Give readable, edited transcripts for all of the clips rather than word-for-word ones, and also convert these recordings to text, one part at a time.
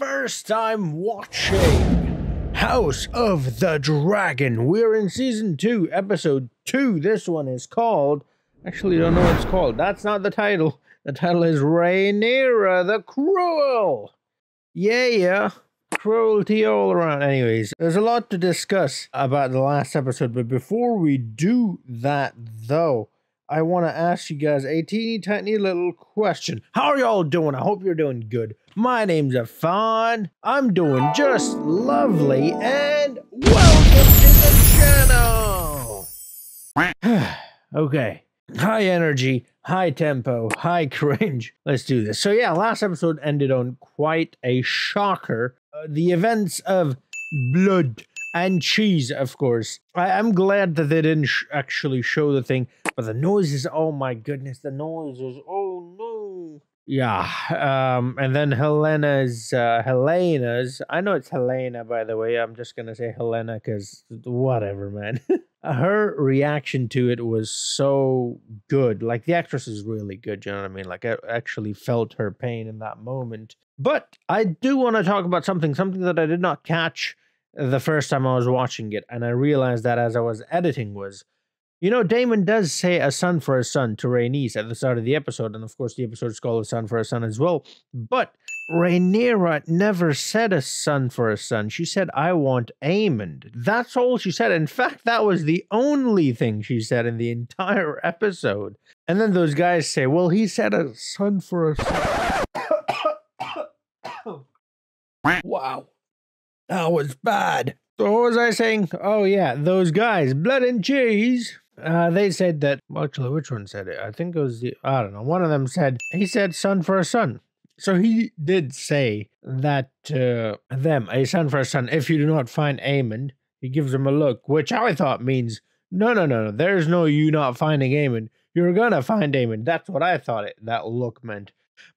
first time watching House of the Dragon. We're in season 2, episode 2. This one is called, actually don't know what it's called. That's not the title. The title is Rhaenyra the Cruel. Yeah, yeah. Cruelty all around. Anyways, there's a lot to discuss about the last episode, but before we do that though, I want to ask you guys a teeny tiny little question. How are y'all doing? I hope you're doing good. My name's Afan. I'm doing just lovely, and welcome to the channel. Okay, high energy, high tempo, high cringe. Let's do this. So yeah, last episode ended on quite a shocker. The events of blood and cheese, of course. I'm glad that they didn't actually show the thing, but the noises, oh my goodness, the noises, oh no. Yeah, and then Helena's, I know it's Helaena, by the way, I'm just gonna say Helaena, because whatever, man. Her reaction to it was so good. Like, the actress is really good, you know what I mean? Like, I actually felt her pain in that moment. But I do want to talk about something that I did not catch the first time I was watching it, and I realized that as I was editing was, you know, Daemon does say a son for a son to Rhaenys at the start of the episode, and of course the episode is called A Son for a Son as well, but Rhaenyra never said a son for a son. She said, I want Aemond. That's all she said. In fact, that was the only thing she said in the entire episode. And then those guys say, well, he said a son for a son. Wow. That was bad. So what was I saying? Oh yeah, those guys, blood and cheese. They said that, well, actually, which one said it? I think it was the, I don't know. One of them said, he said son for a son. So he did say that them, a son for a son, if you do not find Aemond, he gives them a look, which I thought means, no, there's no you not finding Aemond. You're gonna find Aemond. That's what I thought that look meant.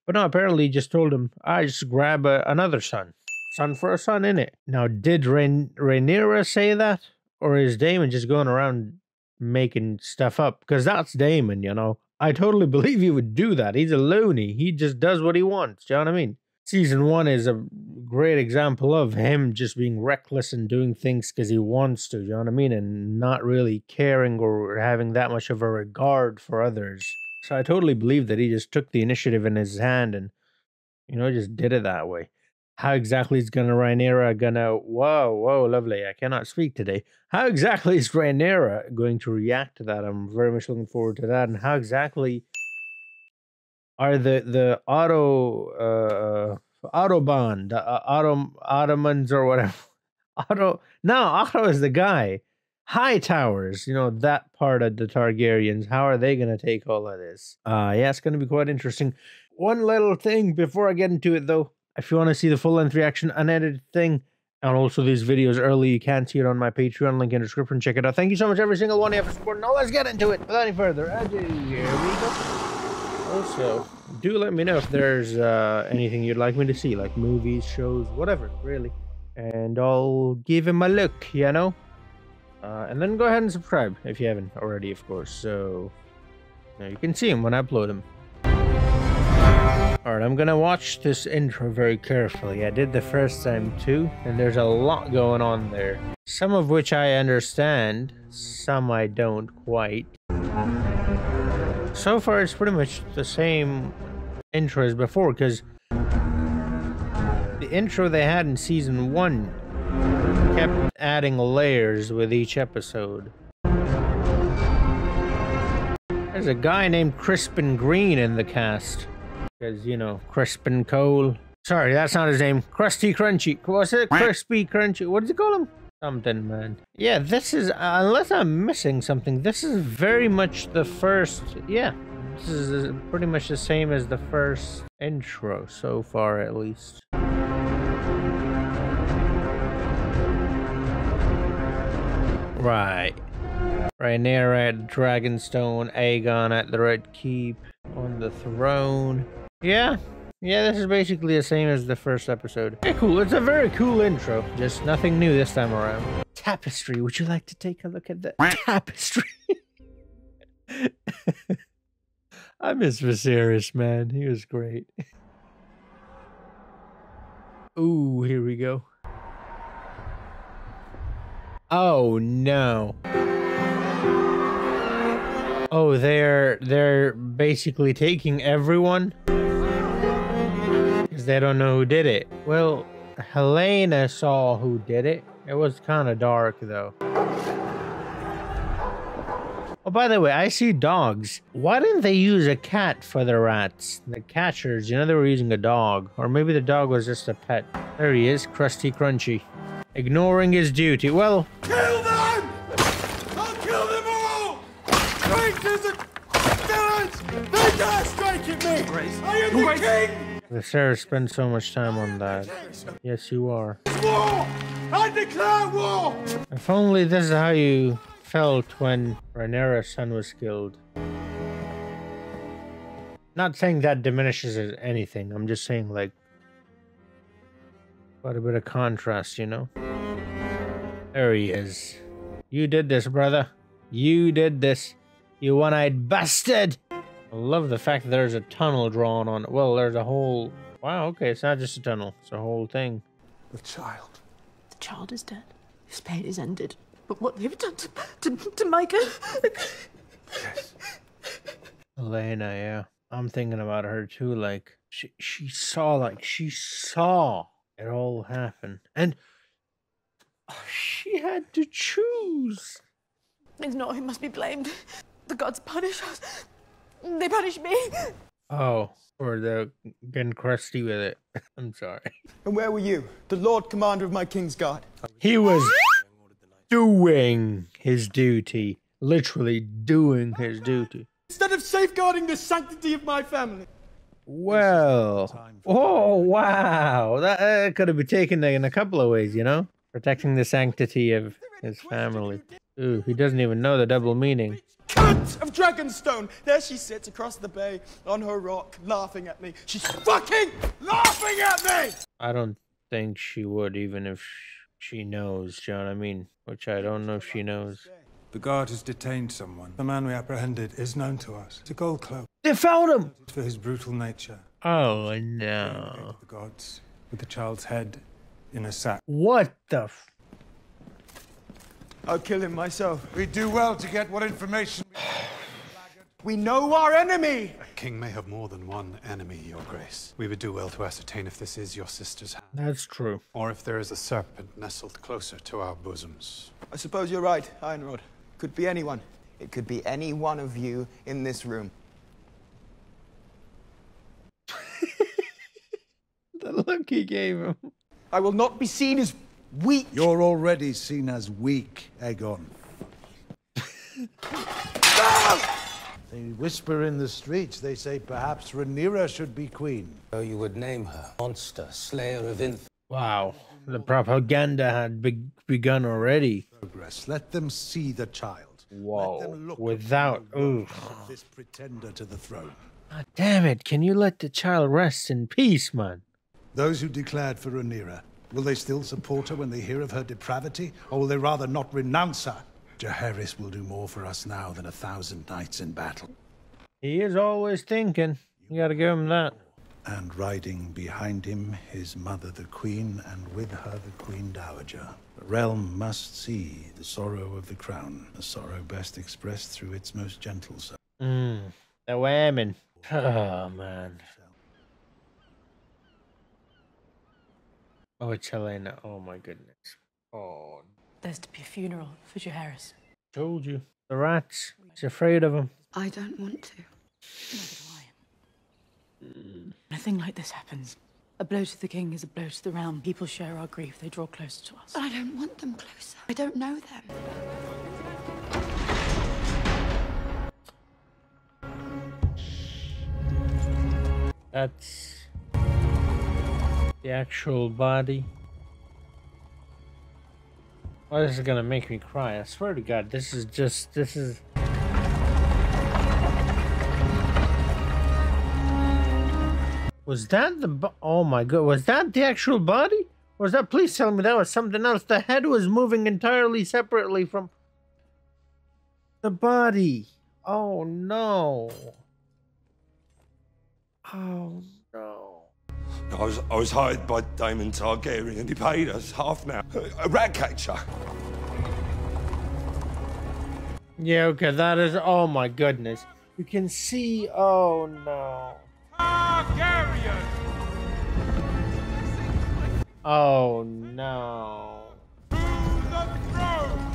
But no, apparently he just told him, I just grab another son. Son for a son, innit? Now, did Rhaenyra say that? Or is Daemon just going around making stuff up? Because that's Daemon, you know? I totally believe he would do that. He's a loony. He just does what he wants, you know what I mean? Season 1 is a great example of him just being reckless and doing things because he wants to, you know what I mean? And not really caring or having that much of a regard for others. So I totally believe that he just took the initiative in his hand and, you know, just did it that way. How exactly is Rhaenyra gonna, whoa, lovely, I cannot speak today. How exactly is Rhaenyra going to react to that? I'm very much looking forward to that. And how exactly are the Ottomans or whatever. Otto is the guy. Hightowers, you know, that part of the Targaryens. How are they gonna take all of this? Yeah, it's gonna be quite interesting. One little thing before I get into it though. If you want to see the full-length reaction, unedited thing, and also these videos early, you can see it on my Patreon, link in the description, check it out. Thank you so much, every single one of you for supporting. Now let's get into it. Without any further ado, here we go. Also, do let me know if there's anything you'd like me to see, like movies, shows, whatever, really. And I'll give him a look, you know? And then go ahead and subscribe, if you haven't already, of course. So, you know, you can see him when I upload him. Alright, I'm gonna watch this intro very carefully. I did the first time too, and there's a lot going on there. Some of which I understand, some I don't quite. So far it's pretty much the same intro as before, because the intro they had in season 1 kept adding layers with each episode. There's a guy named Crispin Green in the cast. Because, you know, Crispin Cole. Sorry, that's not his name. Krusty Crunchy. What's it? Crispy Crunchy. What does he call him? Something, man. Yeah, this is, unless I'm missing something, this is very much the first, yeah. This is pretty much the same as the first intro, so far at least. Right. Rhaenyra at Dragonstone, Aegon at the Red Keep, on the throne. Yeah, this is basically the same as the first episode. Hey, cool, it's a very cool intro. Just nothing new this time around. Tapestry, would you like to take a look at the tapestry? I miss Viserys, man. He was great. Ooh, here we go. Oh no. Oh, they're basically taking everyone because they don't know who did it. Well, Helaena saw who did it. It was kind of dark though. Oh, by the way, I see dogs. Why didn't they use a cat for the rats? The catchers, you know, they were using a dog, or maybe the dog was just a pet. There he is, Krusty Crunchy, ignoring his duty. Well, kill them! I'll kill them all! They dare strike at me! Grace. I am the king! Lucerys spent so much time on that. Yes, you are. War! I declare war! If only this is how you felt when Rhaenyra's son was killed. Not saying that diminishes anything. I'm just saying, like, quite a bit of contrast, you know? There he is. You did this, brother. You did this. You one-eyed bastard! I love the fact that there's a tunnel drawn on it. Well, there's a whole... Wow, okay, it's not just a tunnel. It's a whole thing. The child. The child is dead. His pain is ended. But what they've done to Micah... Yes. Helaena, yeah. I'm thinking about her too, like... She saw it all happen. And... she had to choose. It's not who must be blamed. The gods punish us. They punish me. Oh, or they're getting crusty with it. I'm sorry. And where were you? The Lord Commander of my King's Guard. He was doing his duty. Literally doing his duty. Instead of safeguarding the sanctity of my family. Well. Oh, wow. That could have been taken in a couple of ways, you know? Protecting the sanctity of his family. Ooh, he doesn't even know the double meaning. Cunt of Dragonstone! There she sits across the bay on her rock, laughing at me. She's fucking laughing at me! I don't think she would, even if she knows, do you know what I mean? Which I don't know if she knows. The guard has detained someone. The man we apprehended is known to us. It's a gold cloak. They found him! For his brutal nature. Oh, no. The gods with the child's head in a sack. What the f... I'll kill him myself. We do well to get what information we know our enemy! A king may have more than one enemy, Your Grace. We would do well to ascertain if this is your sister's hand. That's true. Or if there is a serpent nestled closer to our bosoms. I suppose you're right, Ironrod. Could be anyone. It could be any one of you in this room. The look he gave him. I will not be seen as... weak. You're already seen as weak, Aegon. They whisper in the streets, they say perhaps Rhaenyra should be queen. Oh, you would name her monster, slayer of infants. Wow, the propaganda had begun already. Progress. Let them see the child. Whoa, let them look without this pretender to the throne. God damn it, can you let the child rest in peace, man? Those who declared for Rhaenyra, will they still support her when they hear of her depravity, or will they rather not renounce her? Jaehaerys will do more for us now than 1,000 knights in battle. He is always thinking. You gotta give him that. And riding behind him, his mother the queen, and with her the queen dowager. The realm must see the sorrow of the crown, a sorrow best expressed through its most gentle side. The women. Oh, man. Oh, it's Helaena. Oh, my goodness. Oh. There's to be a funeral for Jaehaerys. Told you. The rats. She's afraid of him. I don't want to. Neither do I. Nothing like this happens. A blow to the king is a blow to the realm. People share our grief. They draw closer to us. But I don't want them closer. I don't know them. That's... the actual body. Oh, this is gonna make me cry. I swear to God, this is just, this is... Was that the... Oh my God, was that the actual body? Was that... Please tell me that was something else. The head was moving entirely separately from the body. Oh no. Oh no. I was hired by Daemon Targaryen and he paid us half now. A rat catcher. Yeah, okay, that is, oh my goodness. You can see, oh no. Targaryen! Oh no. To the throne!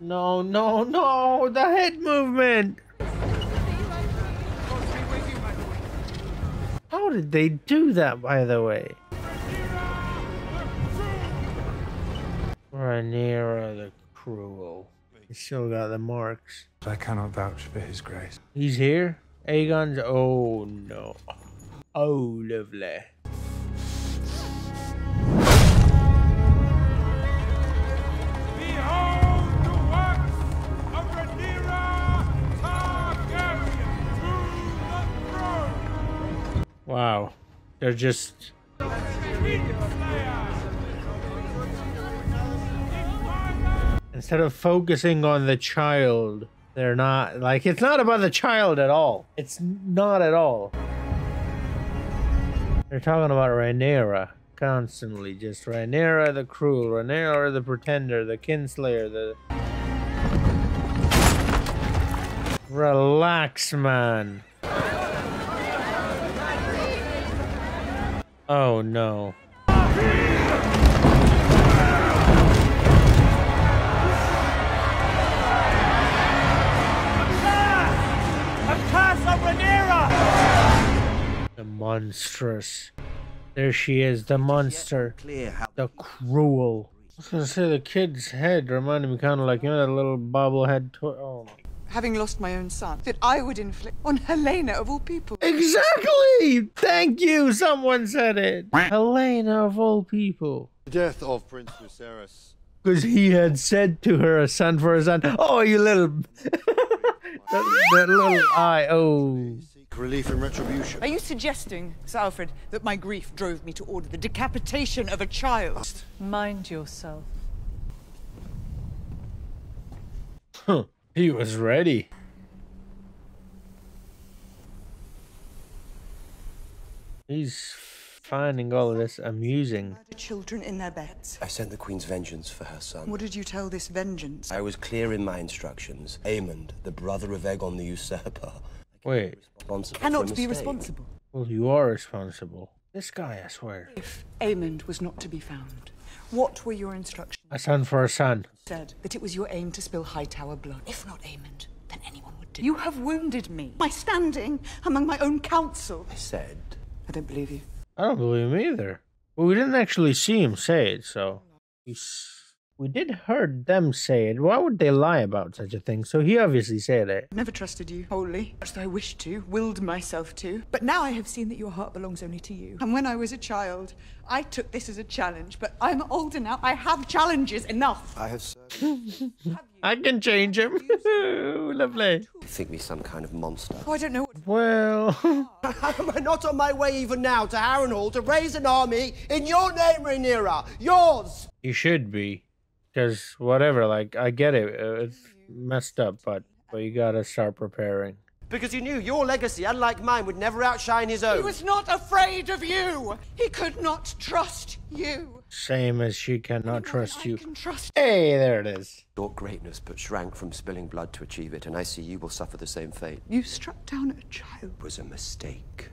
No, no, no, the head movement! How did they do that, by the way? Rhaenyra the Cruel. He still got the marks. I cannot vouch for his grace. He's here? Aegon's? Oh no. Oh, lovely. Behold the works of Rhaenyra Targaryen to the throne. Wow. They're just... Instead of focusing on the child, they're not, like, it's not about the child at all. It's not at all. They're talking about Rhaenyra constantly, just Rhaenyra the Cruel, Rhaenyra the Pretender, the Kinslayer, the... Relax, man. Oh, no. The monstrous. There she is, the monster. The Cruel. I was gonna say the kid's head reminded me kind of like, you know, that little bobblehead toy. Oh. Having lost my own son, that I would inflict on Helaena of all people. Exactly! Thank you, someone said it. Helaena of all people. The death of Prince Lucerys. Because he had said to her, a son for a son. Oh, you little... that little eye, oh. Relief and retribution. Are you suggesting, Sir Alfred, that my grief drove me to order the decapitation of a child? Mind yourself. Huh. He was ready. He's finding all of this amusing. Children in their beds. I sent the Queen's vengeance for her son. What did you tell this vengeance? I was clear in my instructions. Aemond, the brother of Aegon the Usurper. Wait. Cannot be responsible. Well, you are responsible. This guy, I swear. If Aemond was not to be found, what were your instructions? A son for a son. Said that it was your aim to spill Hightower blood. If not Aemond, then anyone would do. You have wounded me by standing among my own council. I said. I don't believe you. I don't believe him either. But we didn't actually see him say it, so... We did heard them say it. Why would they lie about such a thing? So he obviously said it. Never trusted you wholly, as I wished to, willed myself to. But now I have seen that your heart belongs only to you. And when I was a child, I took this as a challenge. But I'm older now. I have challenges enough. I have. I can change him. Lovely. You think me some kind of monster? Oh, I don't know. Well, I'm not on my way even now to Harrenhal to raise an army in your name, Rhaenyra. Yours. You should be. Because whatever, like, I get it, it's messed up, but you gotta start preparing. Because he knew your legacy, unlike mine, would never outshine his own. He was not afraid of you. He could not trust you. Same as she cannot trust you. Hey, there it is. Sought greatness, but shrank from spilling blood to achieve it, and I see you will suffer the same fate. You struck down a child. It was a mistake.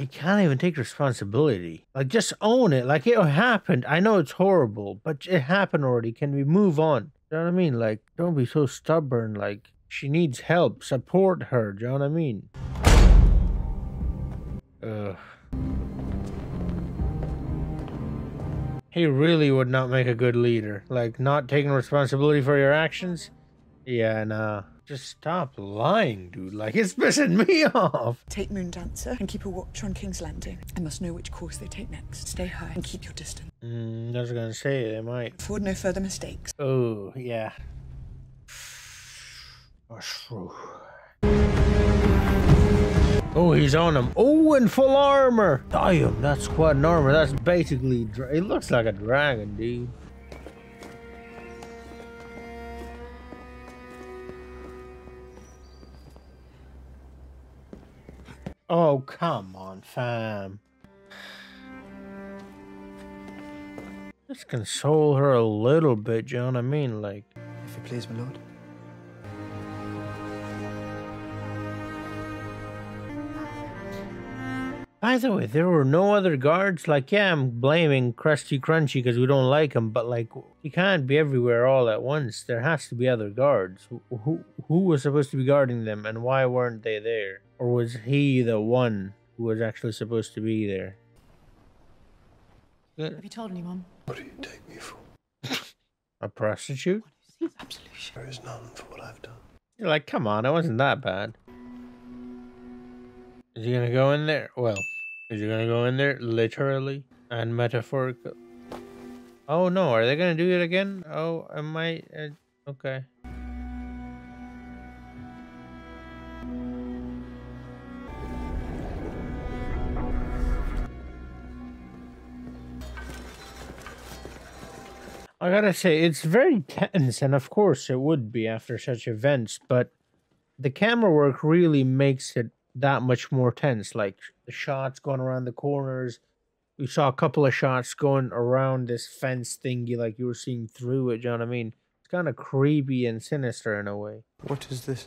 He can't even take responsibility. Like, just own it. Like, it happened. I know it's horrible, but it happened already. Can we move on? Do you know what I mean? Like, don't be so stubborn. Like, she needs help. Support her. Do you know what I mean? Ugh. He really would not make a good leader. Like, not taking responsibility for your actions? Yeah, nah. Just stop lying, dude. Like, it's pissing me off. Take Moondancer and keep a watch on King's Landing. I must know which course they take next. Stay high and keep your distance. I was gonna say, they might. Afford no further mistakes. Oh, yeah. Oh, he's on him. Oh, in full armor. Damn, that's quite an armor. That's basically... It looks like a dragon, dude. Oh, come on, fam. Let's console her a little bit, you know what I mean? Like, if you please, my lord. By the way, there were no other guards. Like, yeah, I'm blaming Krusty Crunchy because we don't like him, but like, he can't be everywhere all at once. There has to be other guards. Who was supposed to be guarding them, and why weren't they there? Or was he the one who was actually supposed to be there? Have you told anyone? What do you take me for? A prostitute? Absolution. There is none for what I've done. You're like, come on, it wasn't that bad. Is he gonna go in there? Well, is he gonna go in there literally and metaphorically? Oh no, are they gonna do it again? Oh, I might. Okay. I gotta say, it's very tense, and of course it would be after such events, but the camera work really makes it that much more tense. Like the shots going around the corners. We saw a couple of shots going around this fence thingy, like you were seeing through it, you know what I mean? It's kind of creepy and sinister in a way. What is this?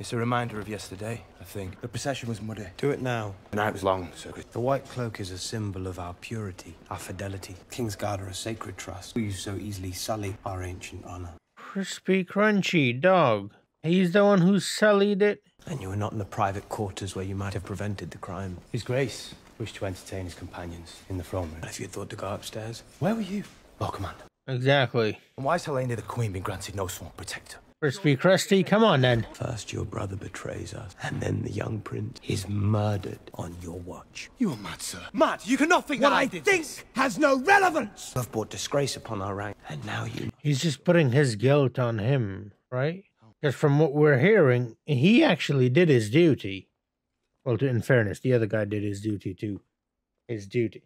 It's a reminder of yesterday, I think. The procession was muddy. Do it now. The night was long, Sir. The white cloak is a symbol of our purity, our fidelity. King's Guard are a sacred trust. We so easily sully our ancient honor. Crispy Crunchy, dog. He's the one who sullied it. And you were not in the private quarters where you might have prevented the crime. His Grace wished to entertain his companions in the throne room. And if you thought to go upstairs, where were you, Lord Commander? Exactly. And why has Helaena the Queen been granted no sworn protector? Crispy Krusty, come on then. First your brother betrays us, and then the young prince is murdered on your watch. You are mad, sir. Mad, you cannot think that I did this. What I think has no relevance. I've brought disgrace upon our rank, and now you... He's just putting his guilt on him, right? Because from what we're hearing, he actually did his duty. Well, in fairness, the other guy did his duty too. His duty.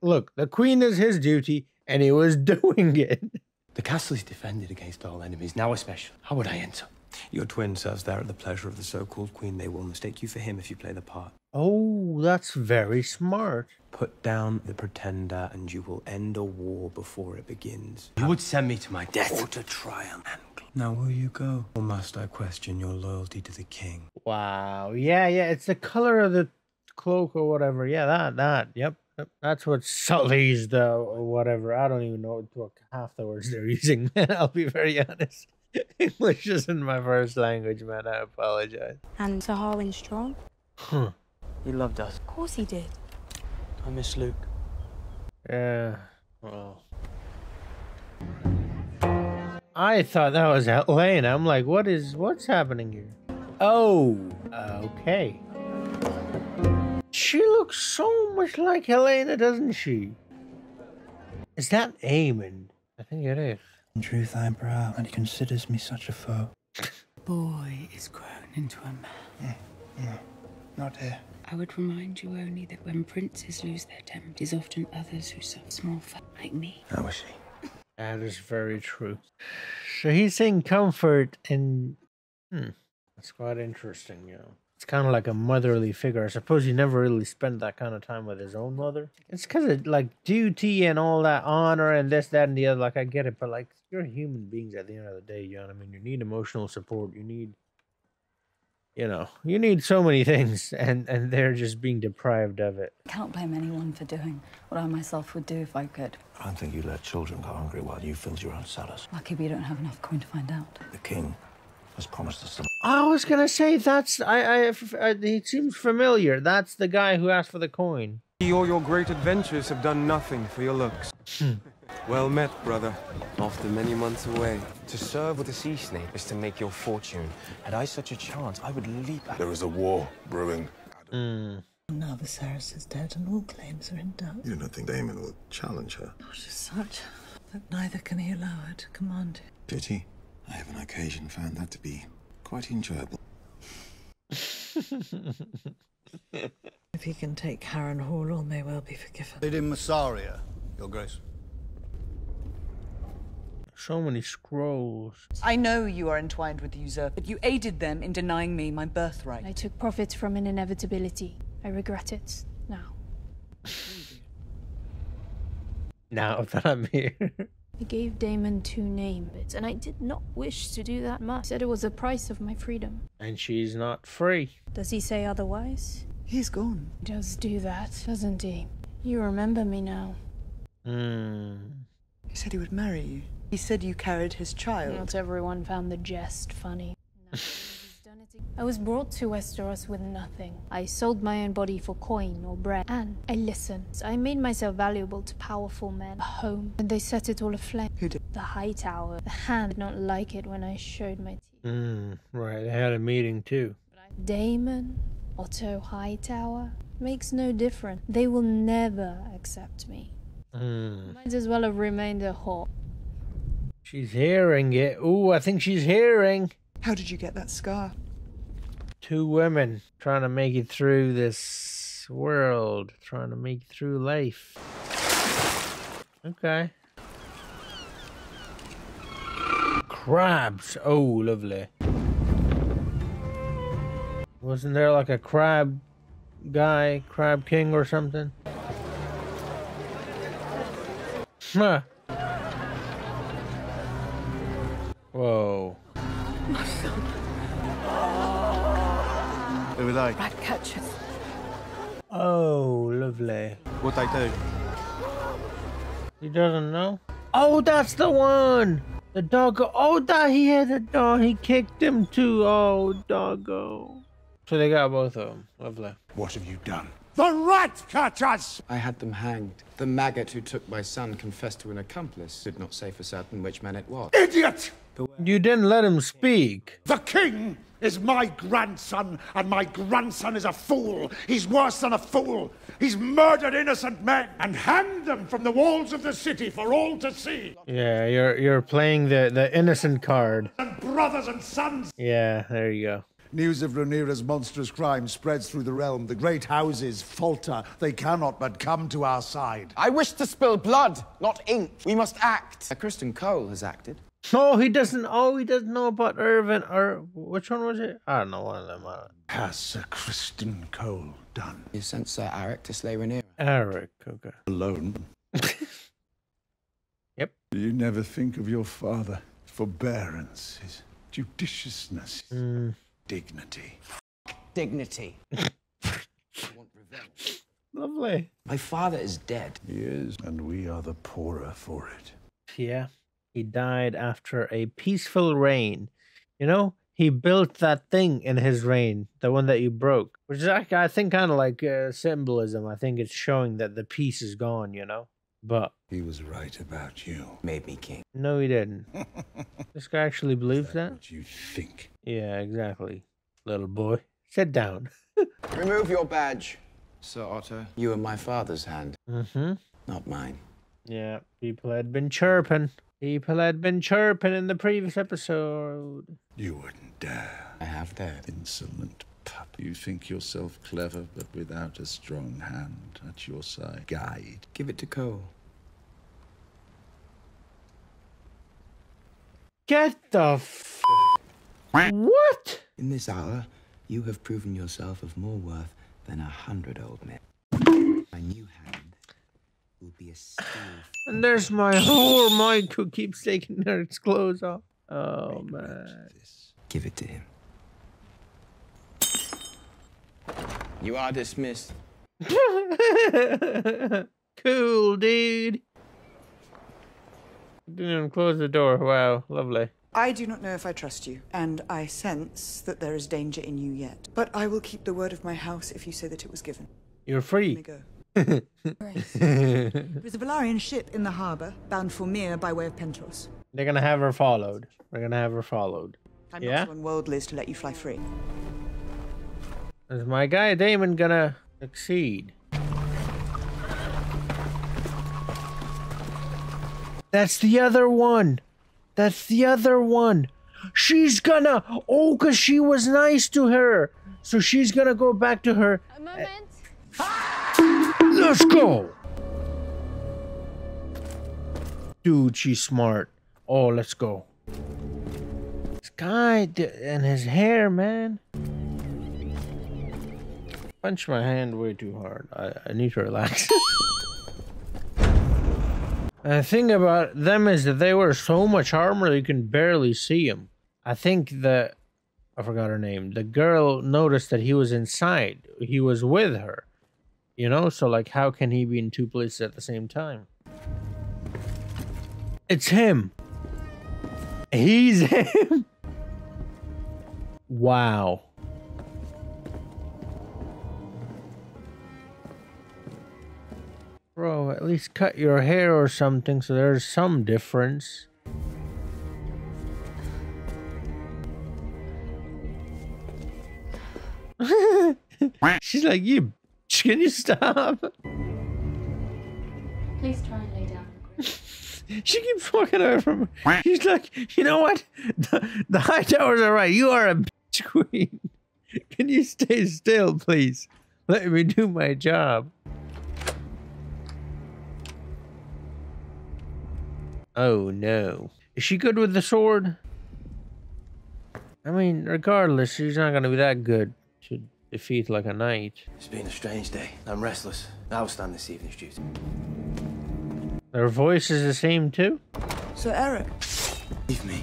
Look, the queen is his duty, and he was doing it. The castle is defended against all enemies, now especially. How would I enter? Your twin serves there at the pleasure of the so-called queen. They will mistake you for him if you play the part. Oh, that's very smart. Put down the pretender, and you will end a war before it begins. You would send me to my death. Or to triumph. Now will you go, or must I question your loyalty to the king? Wow, yeah, it's the color of the cloak or whatever. Yeah, yep. That's what sullies the whatever. I don't even know what half the words they're using, man. I'll be very honest. English isn't my first language, man. I apologize. And Sir Harwin Strong? Huh. He loved us. Of course he did. I miss Luke. Yeah, well... I thought that was Helaena. I'm like, what's happening here? Oh, okay. She looks so much like Helaena, doesn't she? Is that Aemond? I think it is. In truth, I am proud, and he considers me such a foe. Boy is grown into a man. No, not here. I would remind you only that when princes lose their temper, it is often others who suffer small fault like me. How is she? That is very true. So he's saying comfort, and that's quite interesting, you know. It's kind of like a motherly figure. I suppose he never really spent that kind of time with his own mother. It's because of like duty and all that honor and this, that, and the other. Like, I get it, but like, you're human beings at the end of the day, you know what I mean? You need emotional support. You need, you know, you need so many things, and they're just being deprived of it. I can't blame anyone for doing what I myself would do if I could. I don't think you let children go hungry while you filled your own cellars. Lucky we don't have enough coin to find out. The king has promised us some... I was gonna say, that's... he seems familiar. That's the guy who asked for the coin. You or your great adventures have done nothing for your looks. Well met, brother. After many months away. To serve with a sea snake is to make your fortune. Had I such a chance, I would leap at... There is a war brewing. Now Viserys is dead and all claims are in doubt. You don't think Daemon will challenge her? Not as such, but neither can he allow her to command it. Pity. I have an occasion found that to be quite enjoyable. If he can take Harrenhal, all may well be forgiven. They did Mysaria, Your Grace. So many scrolls. I know you are entwined with the usurper, but you aided them in denying me my birthright. I took profit from an inevitability. I regret it now. Now that I'm here. I gave Daemon two names, and I did not wish to do that much. I said it was the price of my freedom. And she's not free. Does he say otherwise? He's gone. He does do that, doesn't he? You remember me now. Hmm. He said he would marry you. He said you carried his child. Not everyone found the jest funny. No. I was brought to Westeros with nothing. I sold my own body for coin or bread, and I listened. I made myself valuable to powerful men, a home, and they set it all aflame. Who did? The Hightower. The hand did not like it when I showed my teeth. Right, they had a meeting too. Daemon, Otto Hightower, makes no difference. They will never accept me. Might as well have remained a whore. She's hearing it. Ooh, I think she's hearing. How did you get that scar? Two women trying to make it through this world, trying to make it through life. Okay. Crabs. Oh, lovely. Wasn't there like a crab guy, crab king or something? Huh. Whoa. My son. They were like rat catchers. Oh, lovely. What I do? He doesn't know. Oh, that's the one. The doggo. Oh, that he had a dog. He kicked him too. Oh, doggo. So they got both of them. Lovely. What have you done? The rat catchers! I had them hanged. The maggot who took my son confessed to an accomplice. Did not say for certain which man it was. Idiot! You didn't let him speak. The king is my grandson, and my grandson is a fool. He's worse than a fool. He's murdered innocent men and hanged them from the walls of the city for all to see. Yeah, you're playing the innocent card. And brothers and sons. Yeah, there you go. News of Rhaenyra's monstrous crime spreads through the realm. The great houses falter. They cannot but come to our side. I wish to spill blood, not ink. We must act. Criston Cole has acted. Oh, he doesn't. Oh, he doesn't know about Irvin. Or which one was it? I don't know. One of them. Has Ser Criston Cole done? You sent Sir Arryk to slay Rhaenyra. Arryk, okay. Alone. Yep. You never think of your father. His forbearance, his judiciousness. Dignity. Dignity. I want revenge. Lovely. My father is dead. He is, and we are the poorer for it. Yeah, he died after a peaceful reign. You know, he built that thing in his reign, the one that you broke, which is, I think, kind of like symbolism. I think it's showing that the peace is gone, you know? But he was right about you. Made me king. No, he didn't. This guy actually believes that? What you think? Yeah, exactly. Little boy, sit down. Remove your badge, Sir Otto. You were my father's hand. Mm-hmm. Not mine. Yeah, people had been chirping. People had been chirping in the previous episode. You wouldn't dare. I have dared. Insolent pup. You think yourself clever, but without a strong hand at your side. Guide. Give it to Cole. Get the f... What? In this hour, you have proven yourself of more worth than 100 old men. My new hand will be a steel. And there's my whore Mike who keeps taking her its clothes off. Oh, man. Give it to him. You are dismissed. Cool, dude. Didn't even close the door. Wow, lovely. I do not know if I trust you, and I sense that there is danger in you yet. But I will keep the word of my house if you say that it was given. You're free. Let me go. There is a Velaryon ship in the harbour, bound for Mir by way of Pentos. They're gonna have her followed. We're gonna have her followed. I'm not so unworldly as to let you fly free. Is my guy Daemon gonna succeed? That's the other one. That's the other one. She's gonna... Oh, because she was nice to her. So she's gonna go back to her. A moment. Let's go. Dude, she's smart. Oh, let's go. This guy and his hair, man. Punch my hand way too hard. I need to relax. The thing about them is that they wear so much armor you can barely see them. I think the... I forgot her name. The girl noticed that he was inside. He was with her. You know? So, like, how can he be in two places at the same time? It's him. He's him. Wow. Bro, at least cut your hair or something so there's some difference. She's like, you bitch, can you stop? Please try and lay down. She keeps walking away from her. She's like, you know what? The Hightowers are right. You are a bitch queen. Can you stay still, please? Let me do my job. Oh no. Is she good with the sword? I mean, regardless, she's not gonna be that good to defeat like a knight. It's been a strange day. I'm restless. I will stand this evening's duty. Their voice is the same too? Sir Arryk. Leave me.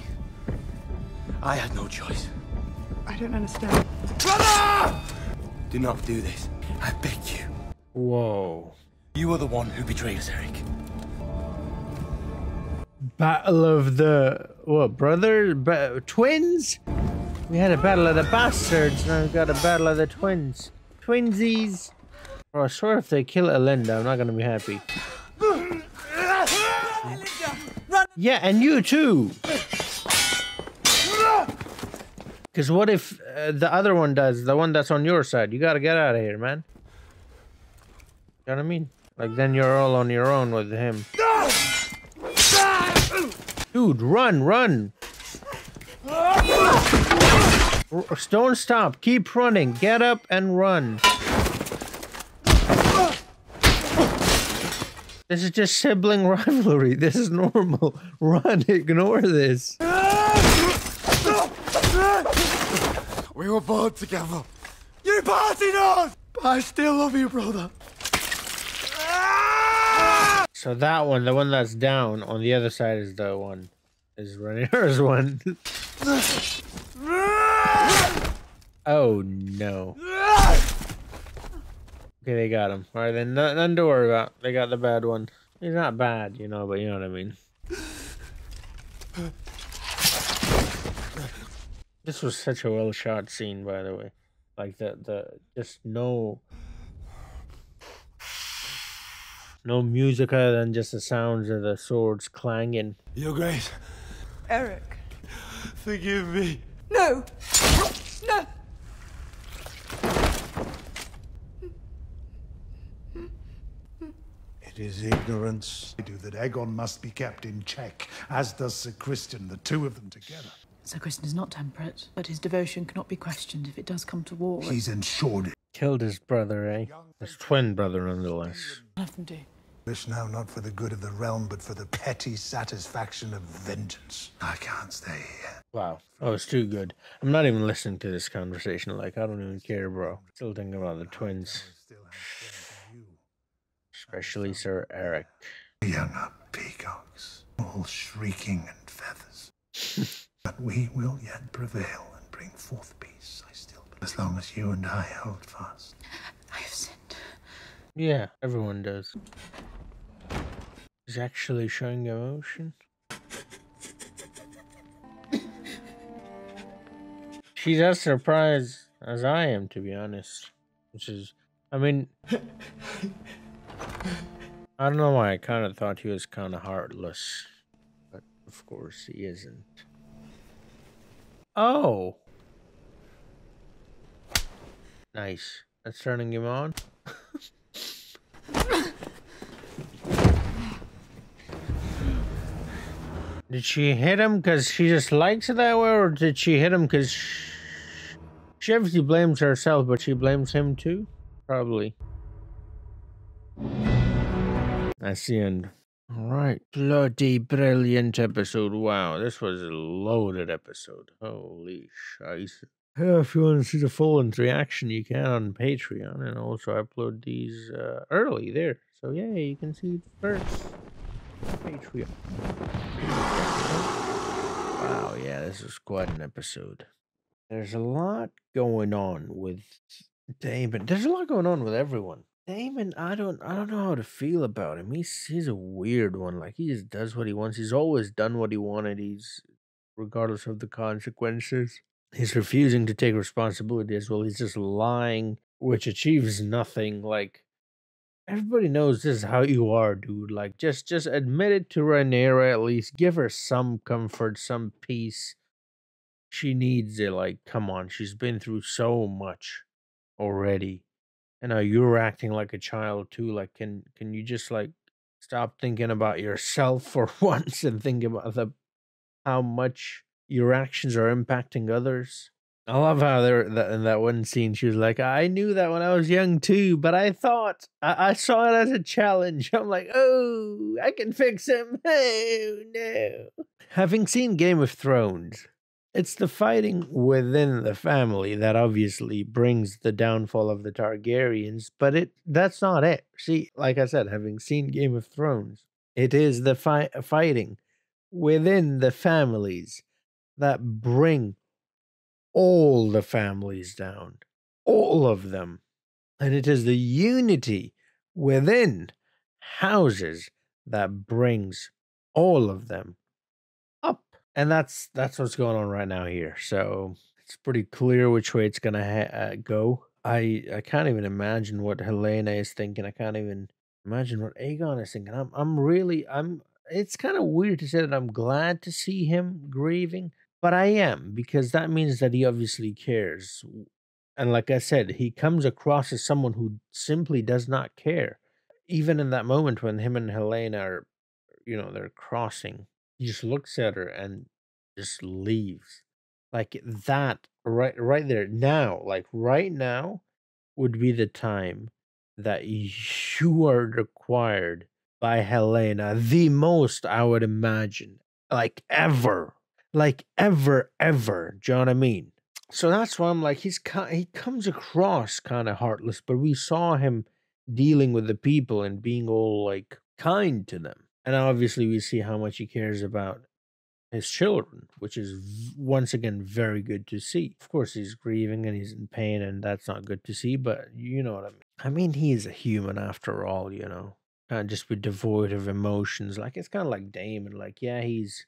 I had no choice. I don't understand. Brother! Do not do this. I beg you. Whoa. You are the one who betrayed us, Arryk. Battle of the... What, brother? Twins? We had a battle of the bastards. Now we've got a battle of the twins. Twinsies. Bro, I swear if they kill Elenda, I'm not going to be happy. Yeah, and you too. Because what if the other one does? The one that's on your side. You got to get out of here, man. You know what I mean? Like, then you're all on your own with him. Dude, run, run. Don't stop. Keep running. Get up and run. This is just sibling rivalry. This is normal. Run, ignore this. We were born together. You're parting us! But I still love you, brother. So that one, the one that's down on the other side is the one, is Rhaenyra's one. Oh no. Okay, they got him. All right, then nothing to worry about. They got the bad one. He's not bad, you know, but you know what I mean. This was such a well shot scene, by the way. Like the just no music other than just the sounds of the swords clanging. Your Grace. Arryk. Forgive me. No. No. It is ignorance. That Aegon must be kept in check, as does Ser Criston, the two of them together. Ser Criston is not temperate, but his devotion cannot be questioned if it does come to war. He's ensured it. Killed his brother, eh? His twin brother, nonetheless. Let them do. Wish now not for the good of the realm, but for the petty satisfaction of vengeance. I can't stay here. Wow. Oh, it's too good. I'm not even listening to this conversation. Like, I don't even care, bro. Still thinking about the twins. Especially Sir Arryk. Younger peacocks, all shrieking and feathers. But we will yet prevail and bring forth peace, I still believe. As long as you and I hold fast. I have sinned. Yeah, everyone does. He's actually showing emotion. She's as surprised as I am, to be honest. Which is, I mean, I don't know why I kind of thought he was kind of heartless, but of course he isn't. Oh, nice. That's turning him on. Did she hit him because she just likes it that way, or did she hit him because she obviously blames herself, but she blames him too? Probably. That's the end. All right. Bloody brilliant episode. Wow, this was a loaded episode. Holy shit. If you want to see the full reaction, you can on Patreon, and also I upload these early there. So yeah, you can see it first. Patreon. Wow, yeah, this is quite an episode. There's a lot going on with Daemon. There's a lot going on with everyone. Daemon, I don't know how to feel about him. He's a weird one. Like, he just does what he wants. He's always done what he wanted. He's, regardless of the consequences. He's refusing to take responsibility as well. He's just lying, which achieves nothing. Like, everybody knows this is how you are, dude. Like, just admit it to Rhaenyra at least. Give her some comfort, some peace. She needs it. Like, come on. She's been through so much already. And now you're acting like a child, too. Like, can you just, like, stop thinking about yourself for once and think about how much your actions are impacting others? I love how in that one scene, she was like, I knew that when I was young too, but I thought, I saw it as a challenge. I'm like, oh, I can fix him. Oh, no. Having seen Game of Thrones, it's the fighting within the family that obviously brings the downfall of the Targaryens, but that's not it. See, like I said, having seen Game of Thrones, it is the fighting within the families that bring all the families down, all of them. And it is the unity within houses that brings all of them up. And that's what's going on right now here. So it's pretty clear which way it's going to go. I can't even imagine what Helaena is thinking. I can't even imagine what Aegon is thinking. I'm it's kind of weird to say that I'm glad to see him grieving. But I am, because that means that he obviously cares. And like I said, he comes across as someone who simply does not care. Even in that moment when him and Helaena are, you know, they're crossing, he just looks at her and just leaves. Like that, right there, now, like right now would be the time that you are required by Helaena the most, I would imagine, like ever. Like, ever, do you know what I mean? So that's why I'm like, he comes across kind of heartless, but we saw him dealing with the people and being all, like, kind to them. And obviously we see how much he cares about his children, which is, once again, very good to see. Of course, he's grieving and he's in pain, and that's not good to see, but you know what I mean. I mean, he is a human after all, you know? Can't just be devoid of emotions. Like, it's kind of like Daemon. Like, yeah, he's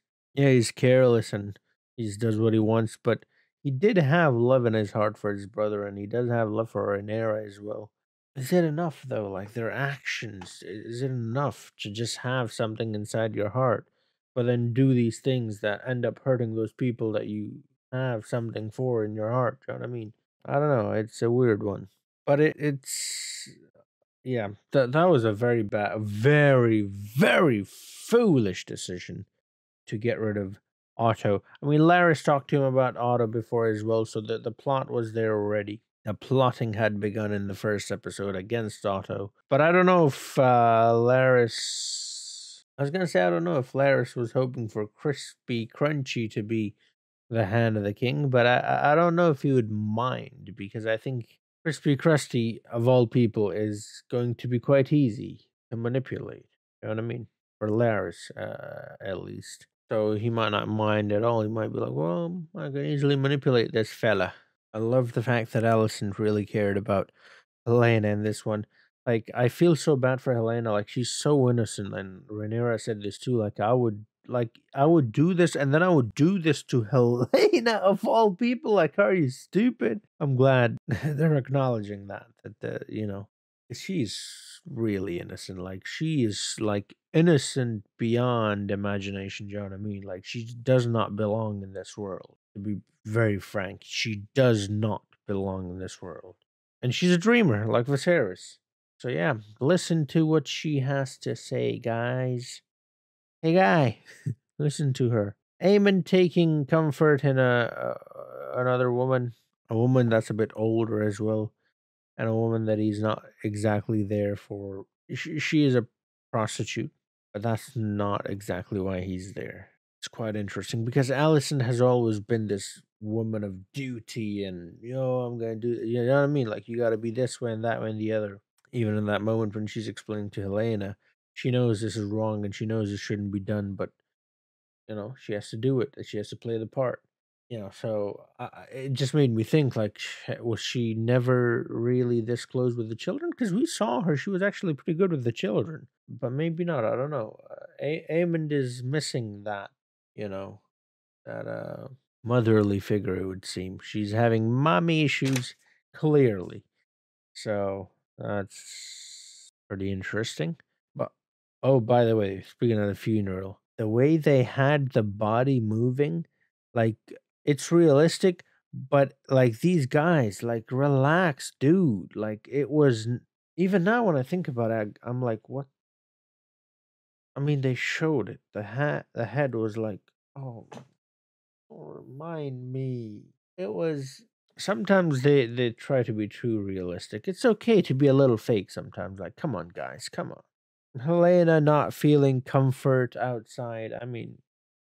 careless and he just does what he wants, but he did have love in his heart for his brother, and he does have love for Rhaenyra as well. Is it enough, though? Like, their actions, is it enough to just have something inside your heart, but then do these things that end up hurting those people that you have something for in your heart? Do you know what I mean? I don't know. It's a weird one. But it's... yeah, that was a very bad, very, very foolish decision to get rid of Otto. I mean, Larry's talked to him about Otto before as well, so the plot was there already. The plotting had begun in the first episode against Otto. But I don't know if Larry's was hoping for Crispy Crunchy to be the hand of the king, but I don't know if he would mind, because I think Crispy Crusty, of all people, is going to be quite easy to manipulate. You know what I mean? For Larry's, at least. So he might not mind at all. He might be like, well, I can easily manipulate this fella. I love the fact that Alicent really cared about Helaena in this one. Like, I feel so bad for Helaena. Like, she's so innocent. And Rhaenyra said this too. Like, I would do this, and then I would do this to Helaena of all people. Like, are you stupid? I'm glad they're acknowledging that you know, she's really innocent. Like, she is, like, innocent beyond imagination, do you know what I mean? Like, she does not belong in this world. To be very frank, she does not belong in this world. And she's a dreamer, like Viserys. So yeah, listen to what she has to say, guys. Hey, guy, listen to her. Aemond taking comfort in another woman. A woman that's a bit older as well. And a woman that he's not exactly there for. She is a prostitute, but that's not exactly why he's there. It's quite interesting, because Alicent has always been this woman of duty and, yo, I'm going to do, you know what I mean? Like, you got to be this way and that way and the other. Even in that moment when she's explaining to Helaena, she knows this is wrong and she knows this shouldn't be done, but, you know, she has to do it. She has to play the part. You know, so it just made me think, like, was she never really this close with the children? Because we saw her. She was actually pretty good with the children, but maybe not. I don't know. Aemond is missing that, you know, that motherly figure, it would seem. She's having mommy issues, clearly. So that's pretty interesting. But, oh, by the way, speaking of the funeral, the way they had the body moving, like, it's realistic, but, like, these guys, like, relax, dude. Like, it was, even now when I think about it, I'm like, what? I mean, they showed it. The head was like, oh, don't remind me. It was, sometimes they try to be too realistic. It's okay to be a little fake sometimes. Like, come on, guys, come on. Helaena not feeling comfort outside. I mean,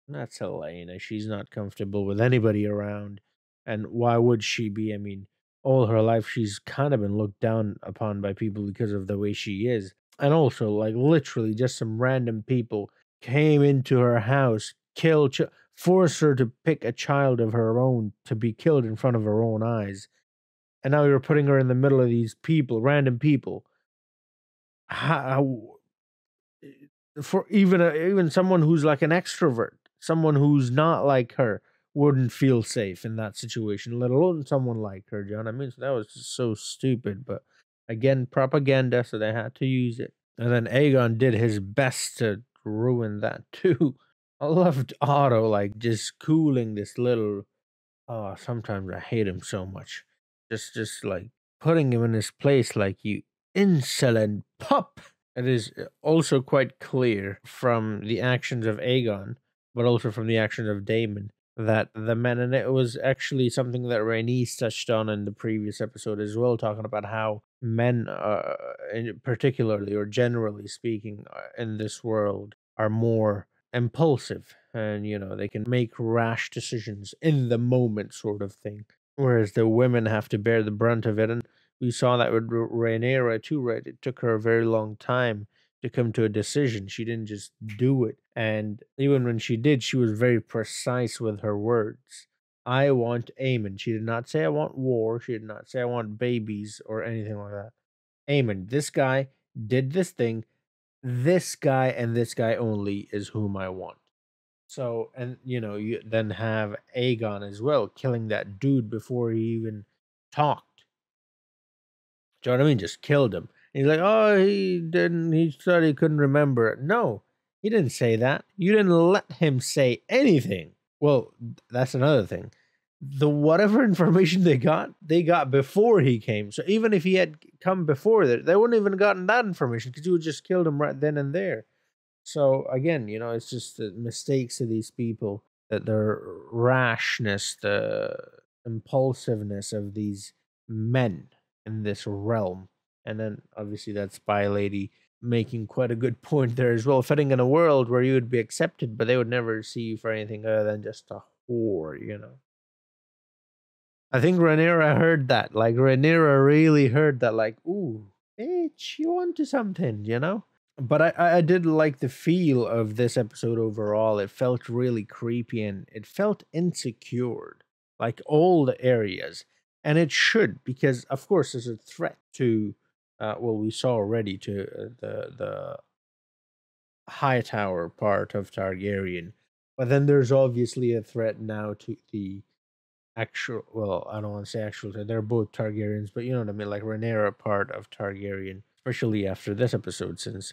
that's Helaena. She's not comfortable with anybody around. And why would she be? I mean, all her life, she's kind of been looked down upon by people because of the way she is. And also, like, literally just some random people came into her house, forced her to pick a child of her own to be killed in front of her own eyes. And now you're putting her in the middle of these people, random people. How, for even someone who's like an extrovert, someone who's not like her wouldn't feel safe in that situation, let alone someone like her, John. I mean, so that was just so stupid, but again, propaganda, so they had to use it. And then Aegon did his best to ruin that too. I loved Otto, like, just cooling this little, oh, sometimes I hate him so much. Just like putting him in his place, like, you insolent pup. It is also quite clear from the actions of Aegon, but also from the action of Daemon, that the men, and it was actually something that Rhaenys touched on in the previous episode as well, talking about how men, particularly or generally speaking, in this world are more impulsive and, you know, they can make rash decisions in the moment sort of thing, whereas the women have to bear the brunt of it. And we saw that with Rhaenyra too, right? It took her a very long time to come to a decision. She didn't just do it. And even when she did, she was very precise with her words. I want Aemond. She did not say I want war. She did not say I want babies or anything like that. Aemond, this guy did this thing. This guy and this guy only is whom I want. So, and, you know, you then have Aegon as well, killing that dude before he even talked. Do you know what I mean? Just killed him. And he's like, oh, he didn't, he said he couldn't remember it. No, he didn't say that. You didn't let him say anything. Well, that's another thing. The whatever information they got before he came. So even if he had come before that, they wouldn't even gotten that information because you would just killed him right then and there. So again, you know, it's just the mistakes of these people, that their rashness, the impulsiveness of these men in this realm. And then obviously that spy lady making quite a good point there as well, fitting in a world where you would be accepted, but they would never see you for anything other than just a whore, you know. I think Rhaenyra heard that. Like, Rhaenyra really heard that, like, ooh, bitch, you onto something, you know? But I did like the feel of this episode overall. It felt really creepy and it felt insecure, like all the areas. And it should, because, of course, there's a threat to, well, we saw already, to the Hightower part of Targaryen. But then there's obviously a threat now to the actual, well, I don't want to say actual, they're both Targaryens, but you know what I mean, like Rhaenyra part of Targaryen, especially after this episode, since,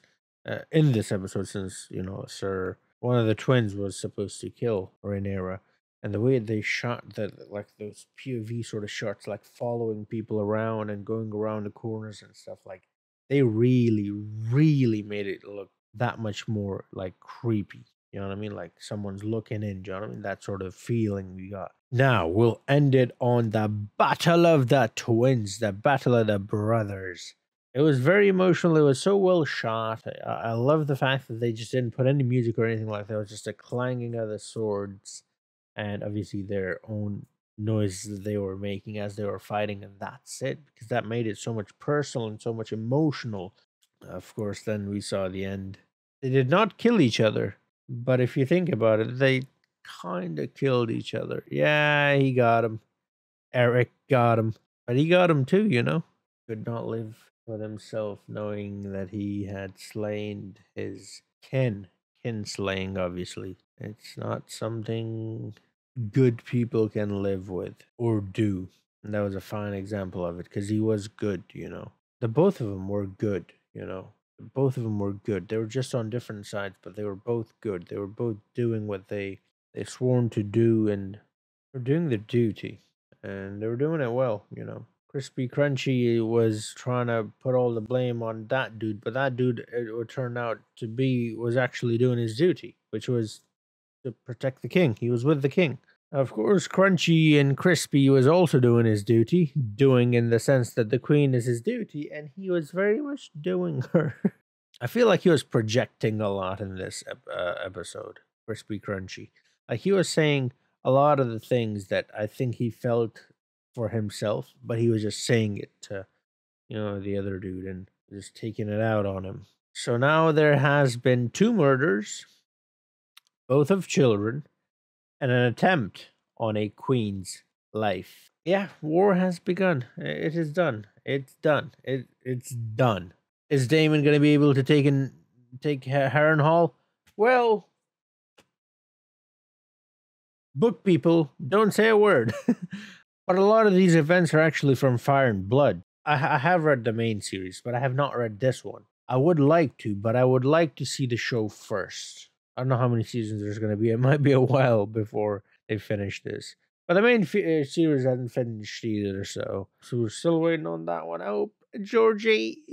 in this episode, since, you know, Sir, one of the twins was supposed to kill Rhaenyra. And the way they shot that, like those POV sort of shots, like following people around and going around the corners and stuff, like they really, really made it look that much more like creepy. You know what I mean? Like someone's looking in, you know what I mean? That sort of feeling we got. Now we'll end it on the Battle of the Twins, the Battle of the Brothers. It was very emotional. It was so well shot. I love the fact that they just didn't put any music or anything like that. It was just a clanging of the swords. And obviously their own noise that they were making as they were fighting, and that's it, because that made it so much personal and so much emotional. Of course, then we saw the end. They did not kill each other, but if you think about it, they kind of killed each other. Yeah, he got him. Arryk got him. But he got him too, you know. Could not live with himself knowing that he had slain his kin. Kin slaying, obviously. It's not something good people can live with or do. And that was a fine example of it, because he was good, you know. The both of them were good, you know. Both of them were good. They were just on different sides, but they were both good. They were both doing what they sworn to do, and were doing their duty. And they were doing it well, you know. Crispy Crunchy was trying to put all the blame on that dude, but that dude, it turned out to be, was actually doing his duty, which was to protect the king. He was with the king. Of course, Crunchy and Crispy was also doing his duty, doing in the sense that the queen is his duty, and he was very much doing her. I feel like he was projecting a lot in this episode, Crispy Crunchy. Like, he was saying a lot of the things that I think he felt for himself, but he was just saying it to, you know, the other dude and just taking it out on him. So now there has been 2 murders, both of children, and an attempt on a queen's life. Yeah, war has begun. It is done. It's done. It's done. Is Daemon going to be able to take Harrenhal? Well, book people, don't say a word. But a lot of these events are actually from Fire and Blood. I have read the main series, but I have not read this one. I would like to, but I would like to see the show first. I don't know how many seasons there's going to be. It might be a while before they finish this. But the main series hasn't finished either, so we're still waiting on that one. I hope. Georgie,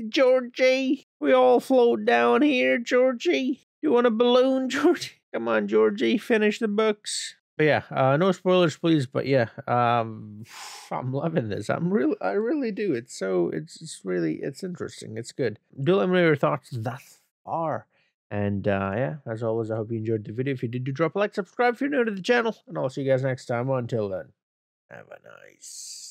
we all float down here, Georgie. You want a balloon, Georgie? Come on, Georgie, finish the books. But yeah, no spoilers, please. But yeah, I'm loving this. I really do. It's interesting. It's good. Do let me know your thoughts thus far. And yeah, as always, I hope you enjoyed the video. If you did, do drop a like, subscribe if you're new to the channel, and I'll see you guys next time. Until then, have a nice.